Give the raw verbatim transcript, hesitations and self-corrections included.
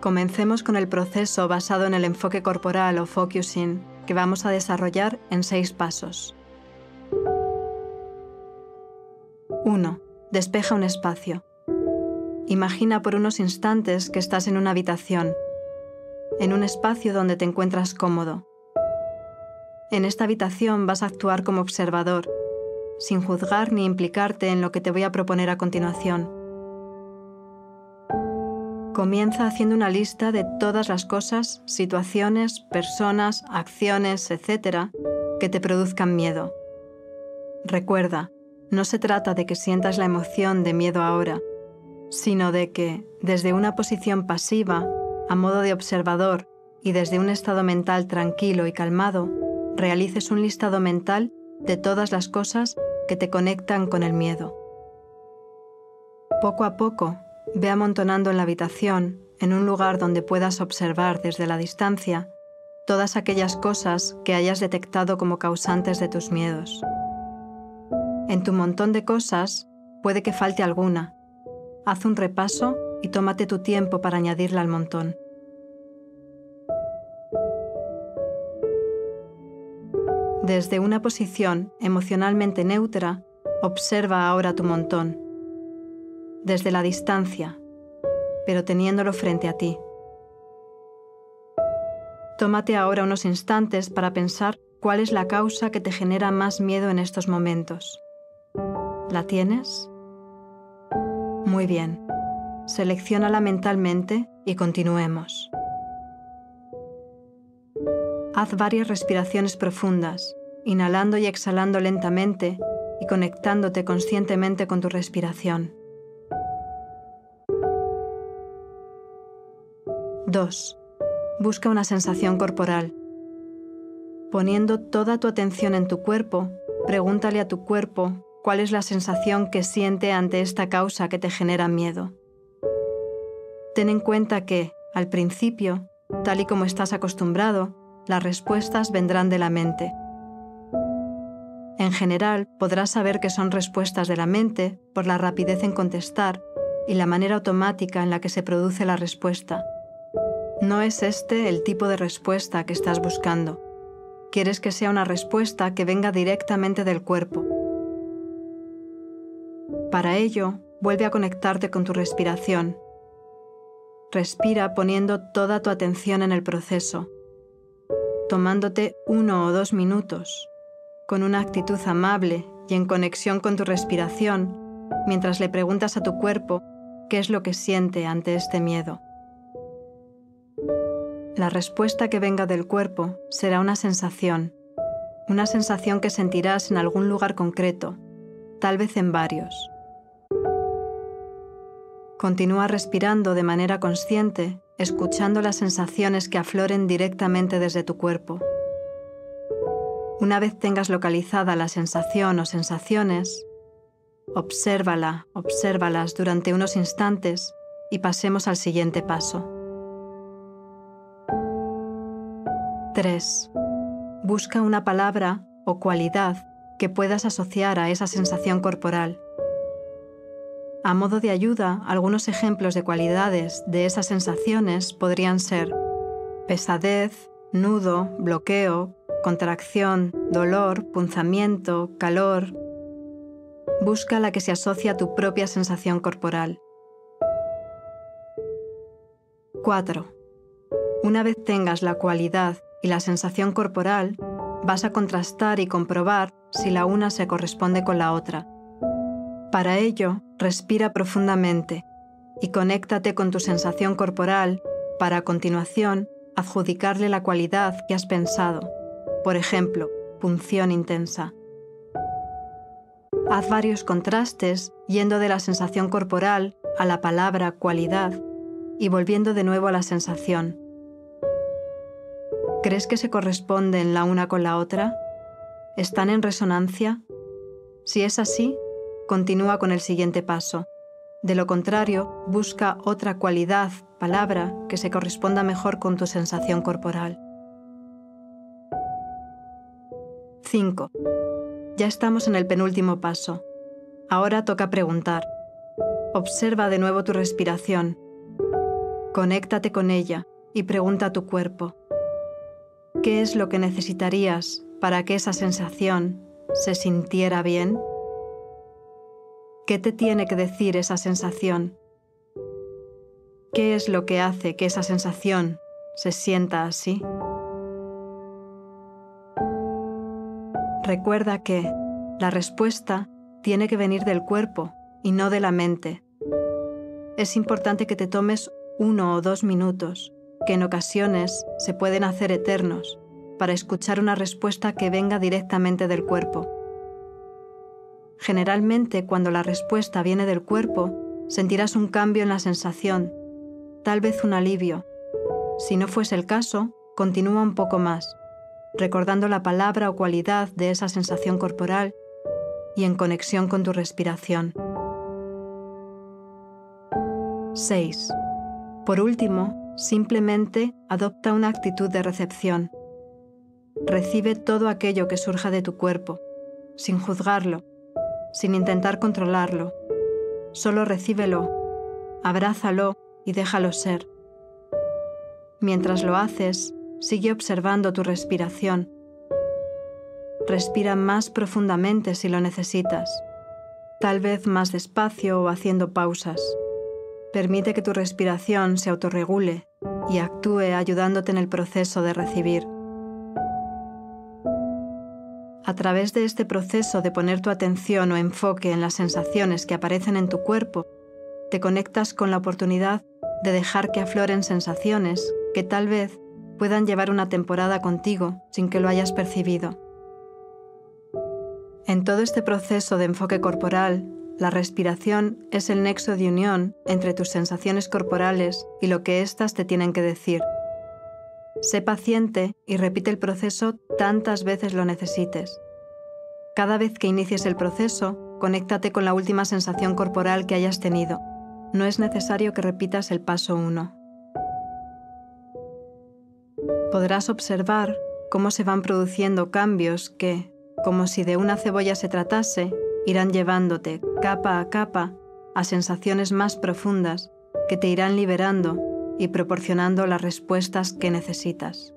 Comencemos con el proceso basado en el enfoque corporal o focusing, que vamos a desarrollar en seis pasos. uno. Despeja un espacio. Imagina por unos instantes que estás en una habitación, en un espacio donde te encuentras cómodo. En esta habitación vas a actuar como observador, sin juzgar ni implicarte en lo que te voy a proponer a continuación. Comienza haciendo una lista de todas las cosas, situaciones, personas, acciones, etcétera, que te produzcan miedo. Recuerda, no se trata de que sientas la emoción de miedo ahora, sino de que, desde una posición pasiva, a modo de observador y desde un estado mental tranquilo y calmado, realices un listado mental de todas las cosas que te conectan con el miedo. Poco a poco, ve amontonando en la habitación, en un lugar donde puedas observar desde la distancia, todas aquellas cosas que hayas detectado como causantes de tus miedos. En tu montón de cosas, puede que falte alguna. Haz un repaso y tómate tu tiempo para añadirla al montón. Desde una posición emocionalmente neutra, observa ahora tu montón. Desde la distancia, pero teniéndolo frente a ti. Tómate ahora unos instantes para pensar cuál es la causa que te genera más miedo en estos momentos. ¿La tienes? Muy bien. Selecciónala mentalmente y continuemos. Haz varias respiraciones profundas, inhalando y exhalando lentamente y conectándote conscientemente con tu respiración. dos. Busca una sensación corporal. Poniendo toda tu atención en tu cuerpo, pregúntale a tu cuerpo cuál es la sensación que siente ante esta causa que te genera miedo. Ten en cuenta que, al principio, tal y como estás acostumbrado, las respuestas vendrán de la mente. En general, podrás saber que son respuestas de la mente por la rapidez en contestar y la manera automática en la que se produce la respuesta. No es este el tipo de respuesta que estás buscando. Quieres que sea una respuesta que venga directamente del cuerpo. Para ello, vuelve a conectarte con tu respiración. Respira poniendo toda tu atención en el proceso, tomándote uno o dos minutos, con una actitud amable y en conexión con tu respiración, mientras le preguntas a tu cuerpo qué es lo que siente ante este miedo. La respuesta que venga del cuerpo será una sensación, una sensación que sentirás en algún lugar concreto, tal vez en varios. Continúa respirando de manera consciente, escuchando las sensaciones que afloren directamente desde tu cuerpo. Una vez tengas localizada la sensación o sensaciones, obsérvala, obsérvalas durante unos instantes y pasemos al siguiente paso. tres. Busca una palabra o cualidad que puedas asociar a esa sensación corporal. A modo de ayuda, algunos ejemplos de cualidades de esas sensaciones podrían ser pesadez, nudo, bloqueo, contracción, dolor, punzamiento, calor. Busca la que se asocia a tu propia sensación corporal. cuatro. Una vez tengas la cualidad y la sensación corporal, vas a contrastar y comprobar si la una se corresponde con la otra. Para ello, respira profundamente y conéctate con tu sensación corporal para, a continuación, adjudicarle la cualidad que has pensado, por ejemplo, punción intensa. Haz varios contrastes yendo de la sensación corporal a la palabra cualidad y volviendo de nuevo a la sensación. ¿Crees que se corresponden la una con la otra? ¿Están en resonancia? Si es así, continúa con el siguiente paso. De lo contrario, busca otra cualidad, palabra, que se corresponda mejor con tu sensación corporal. cinco. Ya estamos en el penúltimo paso. Ahora toca preguntar. Observa de nuevo tu respiración. Conéctate con ella y pregunta a tu cuerpo, ¿qué es lo que necesitarías para que esa sensación se sintiera bien? ¿Qué te tiene que decir esa sensación? ¿Qué es lo que hace que esa sensación se sienta así? Recuerda que la respuesta tiene que venir del cuerpo y no de la mente. Es importante que te tomes uno o dos minutos, que en ocasiones se pueden hacer eternos, para escuchar una respuesta que venga directamente del cuerpo. Generalmente, cuando la respuesta viene del cuerpo, sentirás un cambio en la sensación, tal vez un alivio. Si no fuese el caso, continúa un poco más, recordando la palabra o cualidad de esa sensación corporal y en conexión con tu respiración. seis. Por último, simplemente adopta una actitud de recepción. Recibe todo aquello que surja de tu cuerpo, sin juzgarlo, sin intentar controlarlo. Solo recíbelo, abrázalo y déjalo ser. Mientras lo haces, sigue observando tu respiración. Respira más profundamente si lo necesitas, tal vez más despacio o haciendo pausas. Permite que tu respiración se autorregule y actúe ayudándote en el proceso de recibir. A través de este proceso de poner tu atención o enfoque en las sensaciones que aparecen en tu cuerpo, te conectas con la oportunidad de dejar que afloren sensaciones que tal vez puedan llevar una temporada contigo sin que lo hayas percibido. En todo este proceso de enfoque corporal, la respiración es el nexo de unión entre tus sensaciones corporales y lo que éstas te tienen que decir. Sé paciente y repite el proceso tantas veces lo necesites. Cada vez que inicies el proceso, conéctate con la última sensación corporal que hayas tenido. No es necesario que repitas el paso uno. Podrás observar cómo se van produciendo cambios que, como si de una cebolla se tratase, irán llevándote, capa a capa, a sensaciones más profundas que te irán liberando y proporcionando las respuestas que necesitas.